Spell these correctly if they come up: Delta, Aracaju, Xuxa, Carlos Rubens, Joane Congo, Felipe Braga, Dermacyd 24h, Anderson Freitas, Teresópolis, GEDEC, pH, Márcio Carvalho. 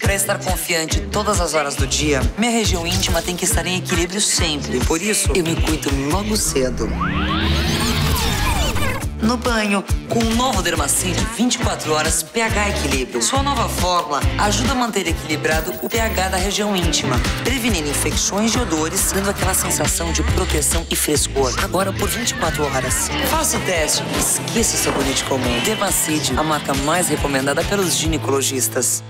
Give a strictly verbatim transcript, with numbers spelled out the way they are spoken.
Para estar confiante todas as horas do dia, minha região íntima tem que estar em equilíbrio sempre. E por isso, eu me cuido logo cedo. No banho, com o novo Dermacyd vinte e quatro horas pH Equilíbrio. Sua nova fórmula ajuda a manter equilibrado o pH da região íntima, prevenindo infecções de odores, dando aquela sensação de proteção e frescor. Agora por vinte e quatro horas. Faça o teste e esqueça o sabonete comum. Dermacyd, a marca mais recomendada pelos ginecologistas.